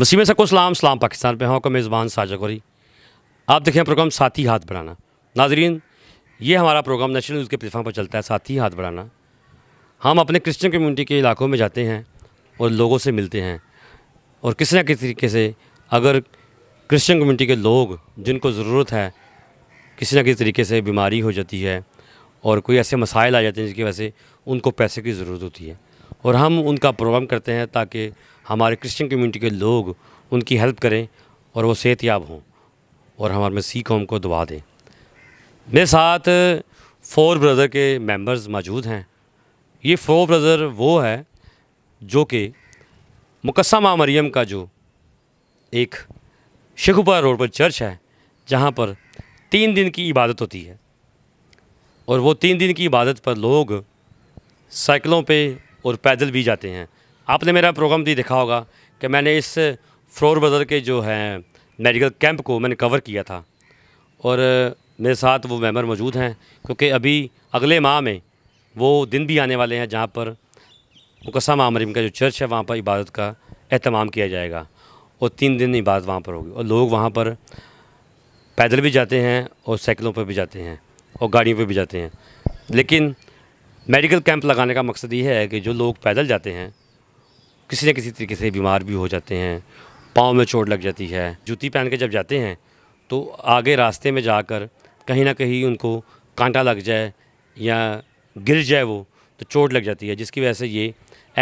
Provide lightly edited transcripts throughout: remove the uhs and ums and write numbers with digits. वसीम सको सलाम पाकिस्तान पे हूँ का मेज़बान साजा गोरी। आप देखें प्रोग्राम साथी हाथ बढ़ाना। नाजरीन, ये हमारा प्रोग्राम नेशनल न्यूज़ के प्लेटफॉर्म पर चलता है। साथी हाथ बढ़ाना, हम अपने क्रिश्चियन कम्युनिटी के इलाकों में जाते हैं और लोगों से मिलते हैं, और किसी न किसी तरीके से अगर क्रिश्चियन कम्युनिटी के लोग जिनको ज़रूरत है, किसी न किसी तरीके से बीमारी हो जाती है और कोई ऐसे मसाइल आ जाते हैं जिसकी वजह से उनको पैसे की ज़रूरत होती है, और हम उनका प्रोग्राम करते हैं ताकि हमारे क्रिश्चियन कम्युनिटी के लोग उनकी हेल्प करें और वो सेहतयाब हों और हमारे मसीह कौम को दुआ दें। मेरे साथ फोर ब्रदर के मेंबर्स मौजूद हैं। ये फोर ब्रदर वो है जो कि मुकस्मा मरियम का जो एक शेखुपुर रोड पर चर्च है, जहाँ पर 3 दिन की इबादत होती है, और वो 3 दिन की इबादत पर लोग साइकिलों पे और पैदल भी जाते हैं। आपने मेरा प्रोग्राम भी देखा होगा कि मैंने इस फोर ब्रदर के जो हैं मेडिकल कैंप को मैंने कवर किया था, और मेरे साथ वो मेंबर मौजूद हैं क्योंकि अभी अगले माह में वो दिन भी आने वाले हैं जहाँ पर मुकस्मा मरियम का जो चर्च है वहाँ पर इबादत का एहतमाम किया जाएगा, और 3 दिन इबादत वहाँ पर होगी, और लोग वहाँ पर पैदल भी जाते हैं और साइकिलों पर भी जाते हैं और गाड़ियों पर भी जाते हैं। लेकिन मेडिकल कैंप लगाने का मकसद ये है कि जो लोग पैदल जाते हैं किसी न किसी तरीके से बीमार भी हो जाते हैं, पाँव में चोट लग जाती है, जूती पहन के जब जाते हैं तो आगे रास्ते में जाकर कहीं ना कहीं उनको कांटा लग जाए या गिर जाए वो तो चोट लग जाती है, जिसकी वजह से ये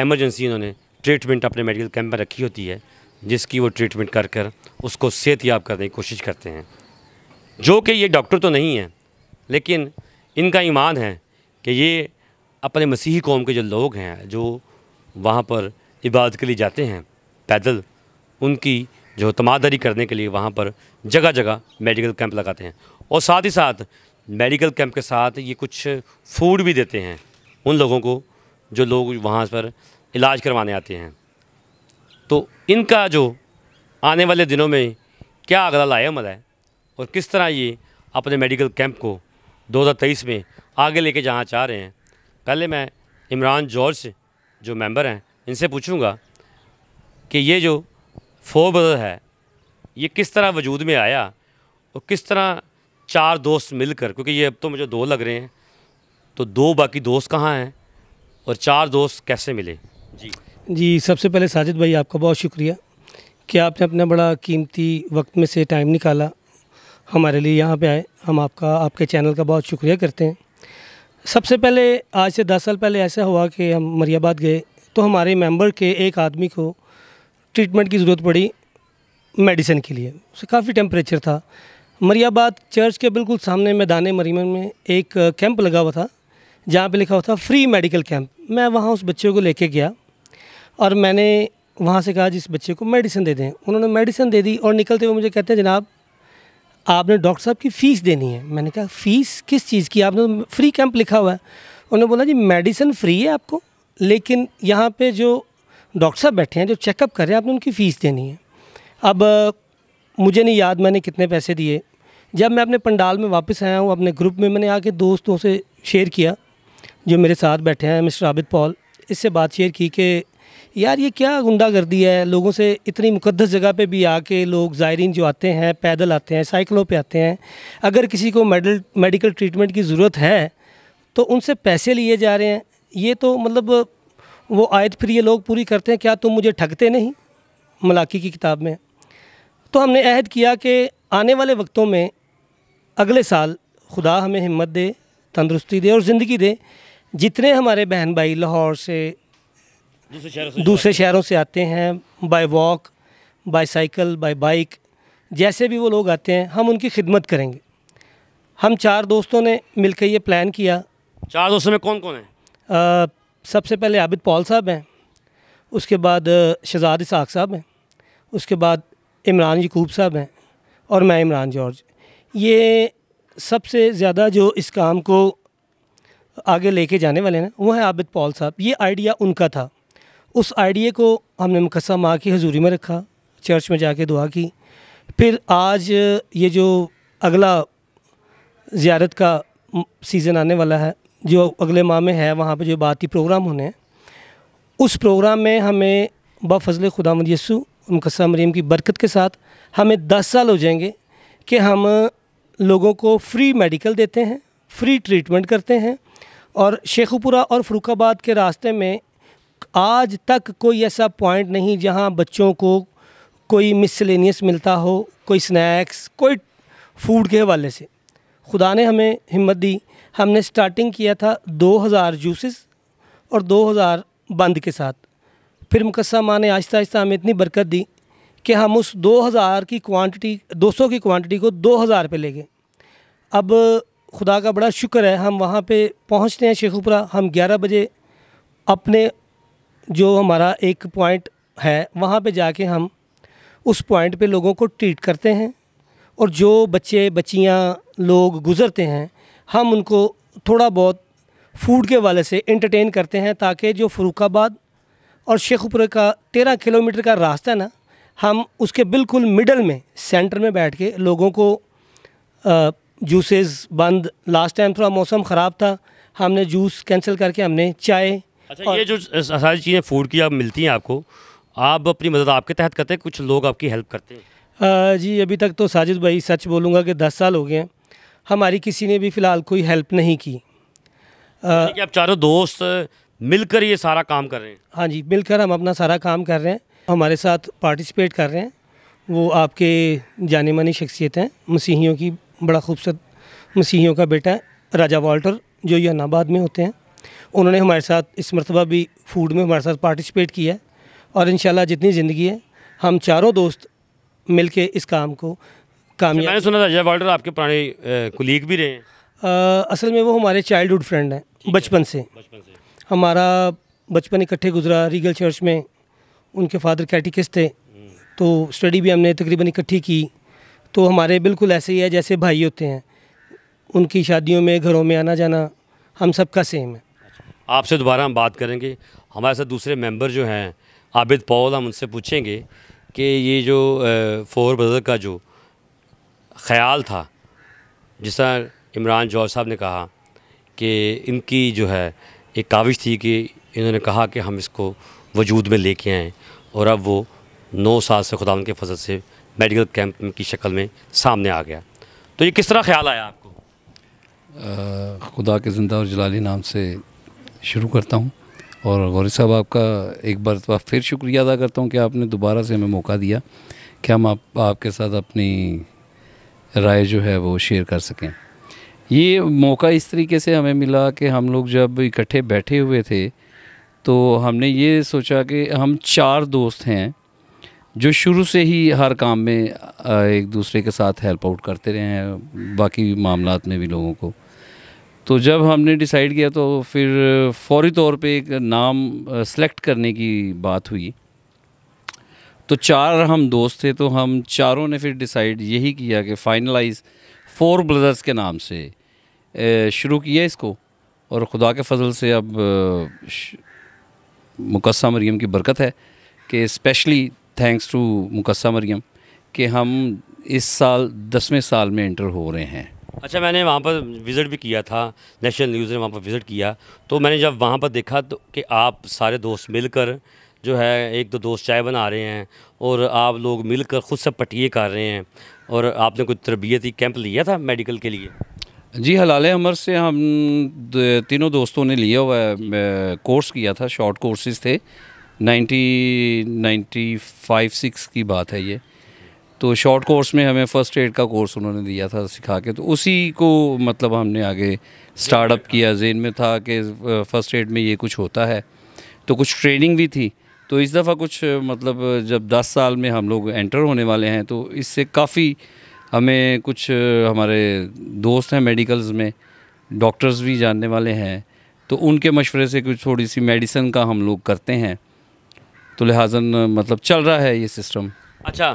एमरजेंसी उन्होंने ट्रीटमेंट अपने मेडिकल कैंप में रखी होती है, जिसकी वो ट्रीटमेंट कर कर उसको सेहतयाब करने की कोशिश करते हैं। जो कि ये डॉक्टर तो नहीं हैं, लेकिन इनका ईमान है कि ये अपने मसीही कौम के जो लोग हैं जो वहाँ पर इबादत के लिए जाते हैं पैदल, उनकी जो तमादरी करने के लिए वहाँ पर जगह जगह मेडिकल कैंप लगाते हैं, और साथ ही साथ मेडिकल कैंप के साथ ये कुछ फूड भी देते हैं उन लोगों को जो लोग वहाँ पर इलाज करवाने आते हैं। तो इनका जो आने वाले दिनों में क्या अगला लाएमल है और किस तरह ये अपने मेडिकल कैंप को 2023 में आगे लेके जाना चाह रहे हैं, पहले मैं इमरान जॉर्ज जो मेंबर हैं इनसे पूछूंगा कि ये जो फोर ब्रदर है ये किस तरह वजूद में आया और किस तरह 4 दोस्त मिलकर, क्योंकि ये अब तो मुझे 2 लग रहे हैं, तो 2 बाकी दोस्त कहाँ हैं और 4 दोस्त कैसे मिले? जी, सबसे पहले साजिद भाई आपका बहुत शुक्रिया कि आपने अपना बड़ा कीमती वक्त में से टाइम निकाला हमारे लिए, यहाँ पे आए। हम आपके चैनल का बहुत शुक्रिया करते हैं। सबसे पहले आज से 10 साल पहले ऐसा हुआ कि हम मरियाबाद गए तो हमारे मेंबर के एक आदमी को ट्रीटमेंट की ज़रूरत पड़ी मेडिसिन के लिए। उसे काफ़ी टेम्परेचर था। मरियाबाद चर्च के बिल्कुल सामने मैदान मरीमन में एक कैंप लगा हुआ था जहाँ पे लिखा हुआ था फ्री मेडिकल कैंप। मैं वहाँ उस बच्चे को लेके गया और मैंने वहाँ से कहा जिस बच्चे को मेडिसिन दे दें। उन्होंने मेडिसिन दे दी और निकलते हुए मुझे कहते हैं जनाब आपने डॉक्टर साहब की फ़ीस देनी है। मैंने कहा फ़ीस किस चीज़ की, आपने फ्री कैंप लिखा हुआ है। उन्होंने बोला जी मेडिसिन फ्री है आपको, लेकिन यहाँ पे जो डॉक्टर साहब बैठे हैं जो चेकअप कर रहे हैं आपने उनकी फ़ीस देनी है। अब मुझे नहीं याद मैंने कितने पैसे दिए। जब मैं अपने पंडाल में वापस आया हूँ अपने ग्रुप में, मैंने आके दोस्तों से शेयर किया जो मेरे साथ बैठे हैं, मिस्टर आबिद पॉल, इससे बात शेयर की कि यार ये क्या गुंडागर्दी है, लोगों से इतनी मुकद्दस जगह पे भी आके लोग ज़ायरीन जो आते हैं पैदल आते हैं साइकिलों पे आते हैं, अगर किसी को मेडिकल ट्रीटमेंट की ज़रूरत है तो उनसे पैसे लिए जा रहे हैं। ये तो मतलब वो आयत फिर ये लोग पूरी करते हैं क्या तुम मुझे ठगते नहीं, मलाकी की किताब में। तो हमने अहद किया कि आने वाले वक्तों में अगले साल खुदा हमें हिम्मत दे, तंदुरुस्ती दे और ज़िंदगी दे, जितने हमारे बहन भाई लाहौर से दूसरे शहरों से आते हैं by walk by cycle by bike, जैसे भी वो लोग आते हैं हम उनकी खिदमत करेंगे। हम 4 दोस्तों ने मिलकर ये प्लान किया। 4 दोस्तों में कौन कौन है? सबसे पहले आबिद पॉल साहब हैं, उसके बाद शहजाद साक साहब हैं, उसके बाद इमरान यकूब साहब हैं और मैं इमरान जॉर्ज। ये सबसे ज़्यादा जो इस काम को आगे लेके जाने वाले हैं वो हैं आबिद पॉल साहब। ये आइडिया उनका था। उस आइडिया को हमने मुकस्सा माँ की हजूरी में रखा, चर्च में जाके दुआ की, फिर आज ये जो अगला ज़ियारत का सीज़न आने वाला है जो अगले माह में है, वहाँ पे जो बाती प्रोग्राम होने हैं, उस प्रोग्राम में हमें बफजल खुदावंद यीशु मुकस्सा मरीम की बरकत के साथ हमें 10 साल हो जाएंगे कि हम लोगों को फ्री मेडिकल देते हैं, फ्री ट्रीटमेंट करते हैं और शेखुपुरा और फ़रुखाबाद के रास्ते में आज तक कोई ऐसा पॉइंट नहीं जहां बच्चों को कोई मिसलेनियस मिलता हो, कोई स्नैक्स, कोई फूड के हवाले से। खुदा ने हमें हिम्मत दी, हमने स्टार्टिंग किया था 2000 जूसेस और 2000 बंद के साथ। फिर मुकस्सा माँ ने आहिस्ता आहिस्ता हमें इतनी बरकत दी कि हम उस 2000 की क्वांटिटी 200 की क्वांटिटी को 2000 पे ले गए। अब खुदा का बड़ा शुक्र है हम वहाँ पे पहुँचते हैं शेखुपुरा, हम 11 बजे अपने जो हमारा एक पॉइंट है वहाँ पे जाके हम उस पॉइंट पे लोगों को ट्रीट करते हैं और जो बच्चे बच्चियाँ लोग गुज़रते हैं हम उनको थोड़ा बहुत फूड के वाले से एंटरटेन करते हैं ताकि जो फ़रुखाबाद और शेखुपुरा का 13 किलोमीटर का रास्ता ना, हम उसके बिल्कुल मिडल में सेंटर में बैठ के लोगों को जूसेस बंद, लास्ट टाइम थोड़ा मौसम ख़राब था, हमने जूस कैंसिल करके हमने चाय। अच्छा, ये जो सारी चीज़ें फूड की आप मिलती हैं आपको, आप अपनी मदद आपके तहत करते हैं, कुछ लोग आपकी हेल्प करते हैं? जी अभी तक तो साजिद भाई सच बोलूँगा कि 10 साल हो गए हैं, हमारी किसी ने भी फ़िलहाल कोई हेल्प नहीं की। आप चारों दोस्त मिलकर ये सारा काम कर रहे हैं? हाँ जी, मिलकर हम अपना सारा काम कर रहे हैं, हमारे साथ पार्टिसिपेट कर रहे हैं वो आपके जाने मानी शख्सियत हैं, मसीहियों की, बड़ा खूबसूरत मसीहियों का बेटा है राजा वाल्टर जो यानाबाद में होते हैं। उन्होंने हमारे साथ इस मरतबा भी फूड में हमारे साथ पार्टिसिपेट किया है और इंशाल्लाह जितनी ज़िंदगी है हम चारों दोस्त मिलके इस काम को कामयाब। मैंने सुना राजा वाल्टर आपके पुराने कुलीग भी रहे हैं? असल में वो हमारे चाइल्डहुड फ्रेंड हैं, बचपन से हमारा बचपन इकट्ठे गुजरा रीगल चर्च में, उनके फादर कैटिकिस्ट थे तो स्टडी भी हमने तकरीबन इकट्ठी की, तो हमारे बिल्कुल ऐसे ही है जैसे भाई होते हैं, उनकी शादियों में घरों में आना जाना हम सब का सेम है। आपसे दोबारा हम बात करेंगे, हमारे साथ दूसरे मेंबर जो हैं आबिद पॉल, हम उनसे पूछेंगे कि ये जो फोर ब्रदर का जो ख़्याल था, जिस तरह इमरान जॉर्ज साहब ने कहा कि इनकी जो है एक काविश थी कि इन्होंने कहा कि हम इसको वजूद में लेके आएँ और अब वो 9 साल से खुदा के फजल से मेडिकल कैंप की शक्ल में सामने आ गया, तो ये किस तरह ख्याल आया आपको? खुदा के ज़िंदा और जलाली नाम से शुरू करता हूँ और गौरी साहब आपका एक बार फिर शुक्रिया अदा करता हूँ कि आपने दोबारा से हमें मौका दिया कि हम आपके साथ अपनी राय जो है वो शेयर कर सकें। ये मौका इस तरीके से हमें मिला कि हम लोग जब इकट्ठे बैठे हुए थे तो हमने ये सोचा कि हम 4 दोस्त हैं जो शुरू से ही हर काम में एक दूसरे के साथ हेल्प आउट करते रहे हैं, बाकी मामलात में भी लोगों को। तो जब हमने डिसाइड किया तो फिर फौरी तौर पे एक नाम सेलेक्ट करने की बात हुई, तो 4 हम दोस्त थे तो हम चारों ने फिर डिसाइड यही किया कि फाइनलाइज़ 4 ब्रदर्स के नाम से शुरू किया इसको, और ख़ुदा के फजल से अब मुकस्सा मरियम की बरकत है कि स्पेशली थैंक्स टू मुकस्सा मरियम कि हम इस साल 10वें साल में एंटर हो रहे हैं। अच्छा, मैंने वहाँ पर विज़िट भी किया था, नेशनल न्यूज़ ने वहाँ पर विज़िट किया, तो मैंने जब वहाँ पर देखा तो कि आप सारे दोस्त मिलकर जो है, 1-2 दोस्त चाय बना रहे हैं और आप लोग मिलकर ख़ुद से पटिए कर रहे हैं, और आपने कुछ तरबियती कैंप लिया था मेडिकल के लिए? जी, हलाले हमर से हम 3 दोस्तों ने लिया हुआ कोर्स किया था, शॉर्ट कोर्सेज़ थे, 1995-6 की बात है ये, तो शॉर्ट कोर्स में हमें फर्स्ट एड का कोर्स उन्होंने दिया था सिखा के, तो उसी को मतलब हमने आगे स्टार्टअप किया। जेन में था कि फ़र्स्ट एड में ये कुछ होता है, तो कुछ ट्रेनिंग भी थी, तो इस दफ़ा कुछ मतलब जब 10 साल में हम लोग एंटर होने वाले हैं तो इससे काफ़ी हमें कुछ हमारे दोस्त हैं मेडिकल्स में, डॉक्टर्स भी जानने वाले हैं, तो उनके मशवरे से कुछ थोड़ी सी मेडिसिन का हम लोग करते हैं, तो लिहाजन मतलब चल रहा है ये सिस्टम। अच्छा,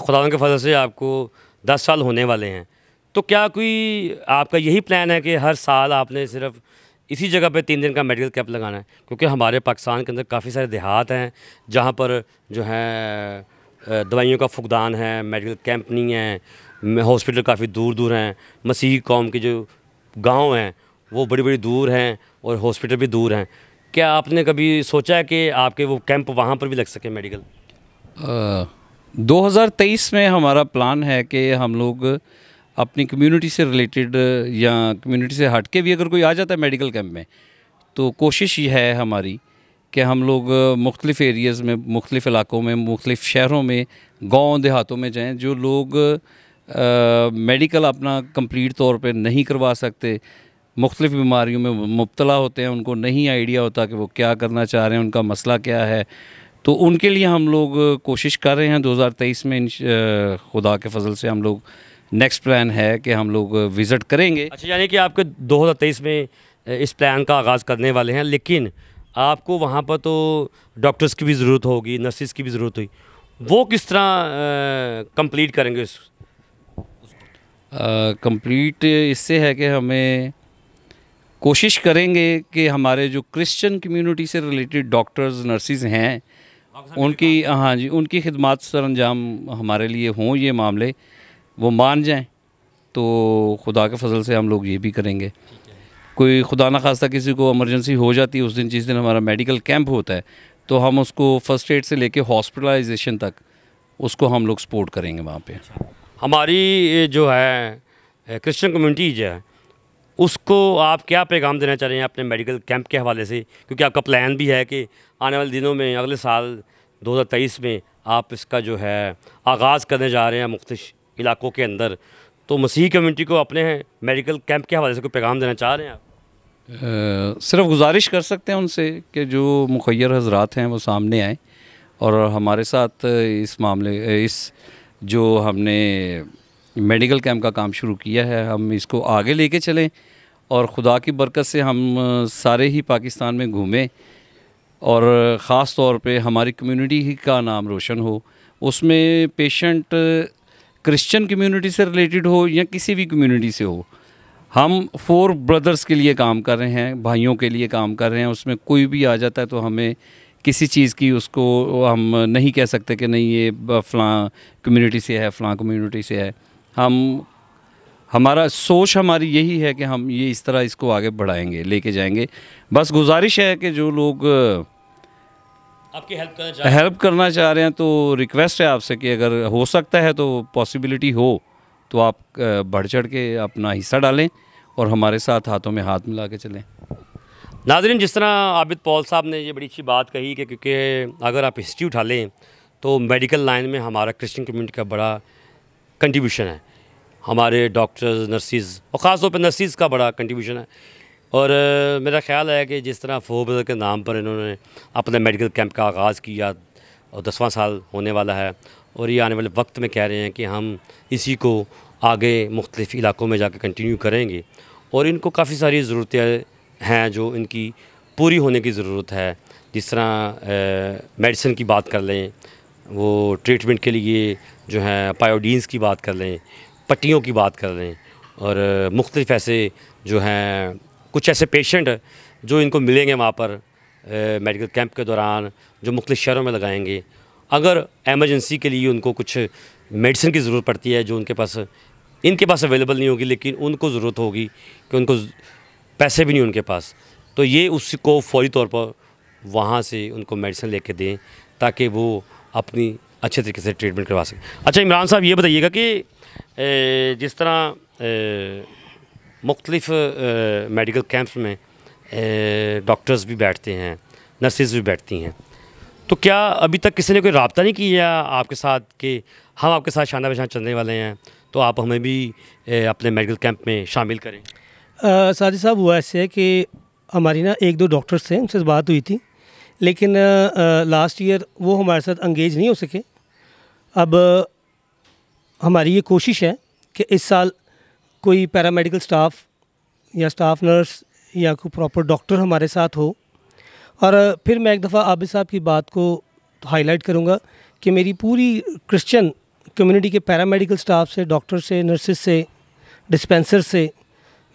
खुदा के फजल से आपको 10 साल होने वाले हैं, तो क्या कोई आपका यही प्लान है कि हर साल आपने सिर्फ इसी जगह पे 3 दिन का मेडिकल कैंप लगाना है? क्योंकि हमारे पाकिस्तान के अंदर काफ़ी सारे देहात हैं जहाँ पर जो है दवाइयों का फुकदान है, मेडिकल कैंप नहीं है, हॉस्पिटल काफ़ी दूर दूर हैं, मसीही कौम के जो गाँव हैं वो बड़ी बड़ी दूर हैं और हॉस्पिटल भी दूर हैं। क्या आपने कभी सोचा है कि आपके वो कैंप वहाँ पर भी लग सके मेडिकल? 2023 में हमारा प्लान है कि हम लोग अपनी कम्युनिटी से रिलेटेड या कम्युनिटी से हट के भी अगर कोई आ जाता है मेडिकल कैंप में, तो कोशिश ये है हमारी कि हम लोग मुख्तलिफ़ एरियाज़ में, मुख्तलिफ़ इलाक़ों में, मुख्तलिफ़ शहरों में, गाँव देहातों में जाएँ। जो लोग मेडिकल अपना कंप्लीट तौर पे नहीं करवा सकते, मुख्तलिफ़ बीमारियों में मुब्तला होते हैं, उनको नहीं आइडिया होता कि वो क्या करना चाह रहे हैं, उनका मसला क्या है, तो उनके लिए हम लोग कोशिश कर रहे हैं। 2023 में खुदा के फजल से हम लोग नेक्स्ट प्लान है कि हम लोग विज़िट करेंगे। अच्छा, यानी कि आपके 2023 में इस प्लान का आगाज़ करने वाले हैं, लेकिन आपको वहाँ पर तो डॉक्टर्स की भी ज़रूरत होगी, नर्सिस की भी ज़रूरत होगी, वो किस तरह कंप्लीट करेंगे? कंप्लीट इससे है कि हमें कोशिश करेंगे कि हमारे जो क्रिश्चियन कम्युनिटी से रिलेटेड डॉक्टर्स नर्सिस हैं उनकी, हाँ जी, उनकी खिदमत सर अंजाम हमारे लिए हों। ये मामले वो मान जाएं तो खुदा के फजल से हम लोग ये भी करेंगे। कोई खुदा ना खास्ता किसी को इमरजेंसी हो जाती है उस दिन, जिस दिन हमारा मेडिकल कैंप होता है, तो हम उसको फ़र्स्ट एड से लेके हॉस्पिटलाइजेशन तक उसको हम लोग सपोर्ट करेंगे। वहाँ पे हमारी जो है क्रिश्चियन कम्युनिटी जो है, उसको आप क्या पैगाम देना चाह रहे हैं अपने मेडिकल कैंप के हवाले से? क्योंकि आपका प्लान भी है कि आने वाले दिनों में, अगले साल 2023 में आप इसका जो है आगाज़ करने जा रहे हैं मुख्तलिफ़ इलाक़ों के अंदर, तो मसीही कम्युनिटी को अपने मेडिकल कैंप के हवाले से कोई पैगाम देना चाह रहे हैं आप? सिर्फ गुजारिश कर सकते हैं उनसे कि जो मुखय्यर हजरात हैं वो सामने आएँ और हमारे साथ इस मामले, इस जो हमने मेडिकल कैंप का काम शुरू किया है, हम इसको आगे लेके चलें और खुदा की बरकत से हम सारे ही पाकिस्तान में घूमें और ख़ास तौर पे हमारी कम्युनिटी ही का नाम रोशन हो। उसमें पेशेंट क्रिश्चियन कम्युनिटी से रिलेटेड हो या किसी भी कम्युनिटी से हो, हम फोर ब्रदर्स के लिए काम कर रहे हैं, भाइयों के लिए काम कर रहे हैं। उसमें कोई भी आ जाता है तो हमें किसी चीज़ की, उसको हम नहीं कह सकते कि नहीं ये फ़लाँ कम्युनिटी से है, फ़लाँ कम्युनिटी से है। हम, हमारा सोच हमारी यही है कि हम ये इस तरह इसको आगे बढ़ाएंगे, लेके जाएंगे। बस गुजारिश है कि जो लोग आपकी हेल्प करना चाह रहे हैं, तो रिक्वेस्ट है आपसे कि अगर हो सकता है, तो पॉसिबिलिटी हो तो आप बढ़ चढ़ के अपना हिस्सा डालें और हमारे साथ हाथों में हाथ मिला के चलें। नाज़रीन, जिस तरह आबिद पॉल साहब ने ये बड़ी अच्छी बात कही कि क्योंकि अगर आप हिस्ट्री उठा लें तो मेडिकल लाइन में हमारा क्रिश्चियन कम्युनिटी का बड़ा कंट्रीब्यूशन है। हमारे डॉक्टर्स नर्सिस और ख़ास तौर पर नर्सिस का बड़ा कंट्रीब्यूशन है। और मेरा ख्याल है कि जिस तरह फोर ब्रदर के नाम पर इन्होंने अपने मेडिकल कैंप का आगाज़ किया और 10वां साल होने वाला है, और ये आने वाले वक्त में कह रहे हैं कि हम इसी को आगे मुख्तलिफ़ इलाक़ों में जाकर कंटिन्यू करेंगे। और इनको काफ़ी सारी ज़रूरतें हैं जो इनकी पूरी होने की ज़रूरत है। जिस तरह मेडिसिन की बात कर लें, वो ट्रीटमेंट के लिए जो है पायोडीन्स की बात कर लें, पट्टियों की बात कर लें, और मुख्तलिफ़ ऐसे जो हैं कुछ ऐसे पेशेंट जो इनको मिलेंगे वहाँ पर मेडिकल कैंप के दौरान, जो मुख्तलिफ़ शहरों में लगाएंगे। अगर एमरजेंसी के लिए उनको कुछ मेडिसिन की ज़रूरत पड़ती है जो इनके पास अवेलेबल नहीं होगी, लेकिन उनको ज़रूरत होगी कि उनको पैसे भी नहीं उनके पास, तो ये उसको फौरी तौर पर वहाँ से उनको मेडिसिन लेके दें ताकि वो अपनी अच्छे तरीके से ट्रीटमेंट करवा सकें। अच्छा इमरान साहब, ये बताइएगा कि जिस तरह मुख्तलिफ़ मेडिकल कैंप्स में डॉक्टर्स भी बैठते हैं, नर्सिस भी बैठती हैं, तो क्या अभी तक किसी ने कोई रब्ता नहीं किया आपके साथ कि हम आपके साथ शाना बशाना चलने वाले हैं, तो आप हमें भी अपने मेडिकल कैंप में शामिल करें? साजिद साहब, हुआ ऐसे है कि हमारी ना एक दो डॉक्टर्स थे, उनसे बात हुई थी, लेकिन लास्ट ईयर वो हमारे साथ एंगेज नहीं हो सके। अब हमारी ये कोशिश है कि इस साल कोई पैरामेडिकल स्टाफ या स्टाफ नर्स या कोई प्रॉपर डॉक्टर हमारे साथ हो। और फिर मैं एक दफ़ा आबिद साहब की बात को हाईलाइट करूँगा कि मेरी पूरी क्रिश्चियन कम्युनिटी के पैरामेडिकल स्टाफ से, डॉक्टर से, नर्सिस से, डिस्पेंसर से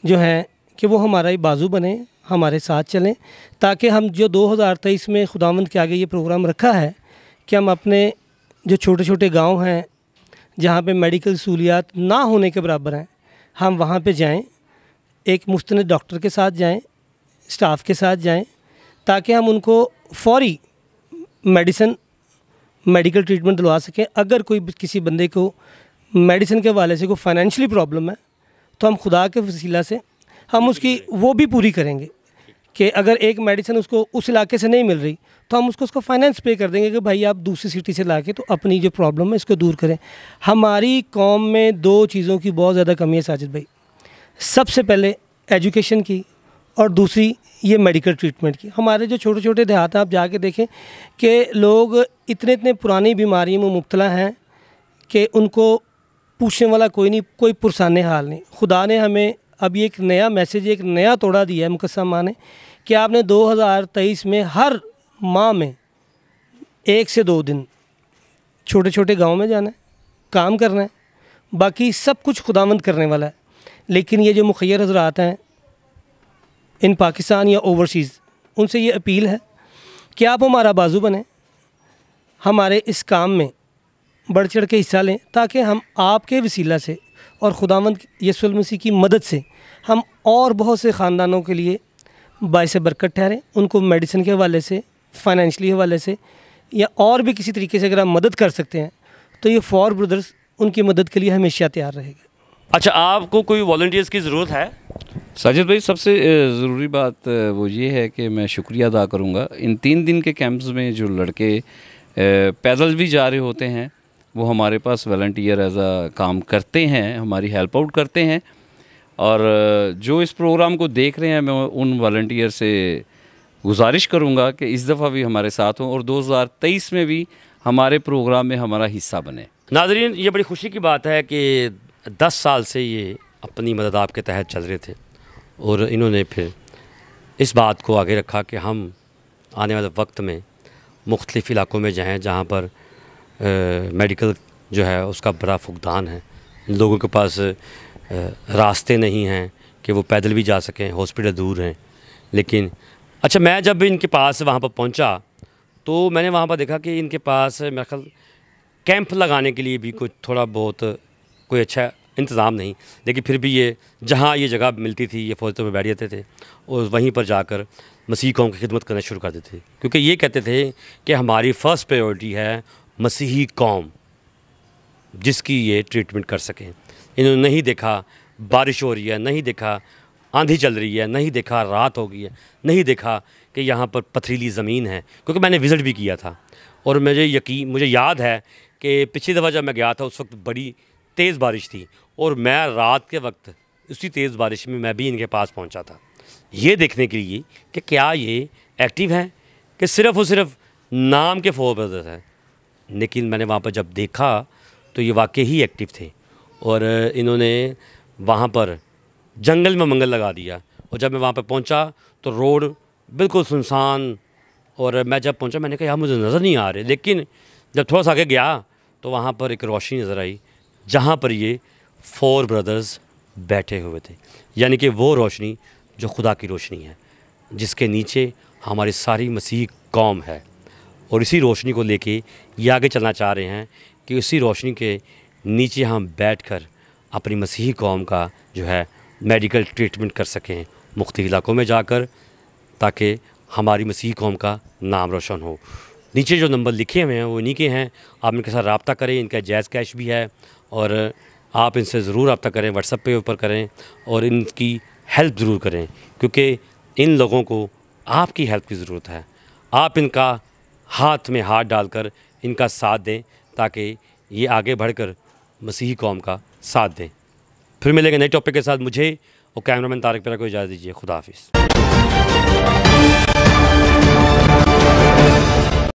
जो हैं कि वो हमारा ही बाजू बने, हमारे साथ चलें, ताकि हम जो 2023 में खुदावंद के आगे ये प्रोग्राम रखा है कि हम अपने जो छोटे छोटे गांव हैं जहाँ पे मेडिकल सहूलियात ना होने के बराबर हैं, हम वहाँ पे जाएं, एक मुस्तनद डॉक्टर के साथ जाएं, स्टाफ के साथ जाएं, ताकि हम उनको फौरी मेडिसिन मेडिकल ट्रीटमेंट दिलवा सकें। अगर कोई किसी बंदे को मेडिसिन के हवाले से कोई फाइनेंशियली प्रॉब्लम है तो हम खुदा के वसीला से हम उसकी वो भी पूरी करेंगे कि अगर एक मेडिसिन उसको उस इलाके से नहीं मिल रही तो हम उसको उसका फाइनेंस पे कर देंगे कि भाई आप दूसरी सिटी से ला के तो अपनी जो प्रॉब्लम है इसको दूर करें। हमारी कौम में दो चीज़ों की बहुत ज़्यादा कमी है साजिद भाई, सबसे पहले एजुकेशन की और दूसरी ये मेडिकल ट्रीटमेंट की। हमारे जो छोटे छोटे देहात हैं आप जाके देखें कि लोग इतने इतने पुरानी बीमारियों में मुब्तला हैं कि उनको पूछने वाला कोई नहीं, कोई पुरसाने हाल नहीं। खुदा ने हमें अब ये एक नया मैसेज, एक नया तोड़ा दिया है मुकस्मा ने कि आपने 2023 में हर माह में 1 से 2 दिन छोटे छोटे गाँव में जाना है, काम करना है, बाकी सब कुछ खुदावंद करने वाला है। लेकिन ये जो मुखिर हजरात हैं इन पाकिस्तान या ओवरसीज़, उनसे ये अपील है कि आप हमारा बाजू बने, हमारे इस काम में बढ़ चढ़ के हिस्सा लें ताकि हम आपके वसीला से और खुदावंद यसुल मसीह की मदद से हम और बहुत से ख़ानदानों के लिए बायस बरकत ठहरें। उनको मेडिसिन के हवाले से, फाइनेंशली हवाले से या और भी किसी तरीके से अगर आप मदद कर सकते हैं तो ये फोर ब्रदर्स उनकी मदद के लिए हमेशा तैयार रहेगा। अच्छा, आपको कोई वॉलंटियर्स की ज़रूरत है? साजिद भाई, सबसे ज़रूरी बात वो ये है कि मैं शुक्रिया अदा करूँगा। इन 3 दिन के कैंप्स में जो लड़के पैदल भी जा रहे होते हैं वो हमारे पास वॉलंटियर एज आ काम करते हैं, हमारी हेल्प आउट करते हैं। और जो इस प्रोग्राम को देख रहे हैं, मैं उन वॉलंटियर से गुजारिश करूँगा कि इस दफ़ा भी हमारे साथ हों और 2023 में भी हमारे प्रोग्राम में हमारा हिस्सा बने। नाज़रीन, ये बड़ी खुशी की बात है कि 10 साल से ये अपनी मदद आपके तहत चल रहे थे और इन्होंने फिर इस बात को आगे रखा कि हम आने वाले वक्त में मुख्तलिफ़ इलाक़ों में जाएँ जहाँ पर मेडिकल जो है उसका बड़ा फुकदान है। लोगों के पास रास्ते नहीं हैं कि वो पैदल भी जा सकें, हॉस्पिटल दूर हैं। लेकिन अच्छा, मैं जब इनके पास वहाँ पर पहुँचा तो मैंने वहाँ पर देखा कि इनके पास मेरे ख्याल कैंप लगाने के लिए भी कुछ थोड़ा बहुत कोई अच्छा इंतज़ाम नहीं, लेकिन फिर भी ये जहाँ ये जगह मिलती थी ये फौज पे बैठ जाते थे और वहीं पर जाकर मसीह कौम की खिदमत करना शुरू कर देते थे, क्योंकि ये कहते थे कि हमारी फ़र्स्ट प्रायोरिटी है मसीही कौम जिसकी ये ट्रीटमेंट कर सकें। इन्होंने नहीं देखा बारिश हो रही है, नहीं देखा आंधी चल रही है, नहीं देखा रात हो गई है, नहीं देखा कि यहाँ पर पथरीली ज़मीन है, क्योंकि मैंने विज़िट भी किया था। और मुझे याद है कि पिछली दफ़ा जब मैं गया था उस वक्त बड़ी तेज़ बारिश थी और मैं रात के वक्त उसी तेज़ बारिश में मैं भी इनके पास पहुंचा था ये देखने के लिए कि क्या ये एक्टिव हैं कि सिर्फ़ और सिर्फ नाम के फोर ब्रदर्स हैं। लेकिन मैंने वहां पर जब देखा तो ये वाकई ही एक्टिव थे और इन्होंने वहां पर जंगल में मंगल लगा दिया। और जब मैं वहां पर पहुंचा तो रोड बिल्कुल सुनसान, और मैं जब पहुंचा मैंने कहा यार मुझे नज़र नहीं आ रहे, लेकिन जब थोड़ा सा आगे गया तो वहाँ पर एक रोशनी नज़र आई जहाँ पर ये फोर ब्रदर्स बैठे हुए थे। यानी कि वो रोशनी जो खुदा की रोशनी है, जिसके नीचे हमारी सारी मसीह कौम है, और इसी रोशनी को लेके ये आगे चलना चाह रहे हैं कि इसी रोशनी के नीचे हम बैठकर अपनी मसीही कौम का जो है मेडिकल ट्रीटमेंट कर सकें मुख्तलिफ इलाक़ों में जाकर, ताकि हमारी मसीही कौम का नाम रोशन हो। नीचे जो नंबर लिखे हुए हैं वो इन्हीं के हैं, आप इनके साथ रब्ता करें। इनका जैज़ कैश भी है और आप इनसे ज़रूर रब्ता करें, व्हाट्सएप पे ऊपर करें और इनकी हेल्प ज़रूर करें, क्योंकि इन लोगों को आपकी हेल्प की ज़रूरत है। आप इनका हाथ में हाथ डालकर इनका साथ दें ताकि ये आगे बढ़कर मसीही कौम का साथ दें। फिर मिलेंगे नए टॉपिक के साथ। मुझे और कैमरामैन तारिक को इजाज़त दीजिए। खुदा हाफिज़।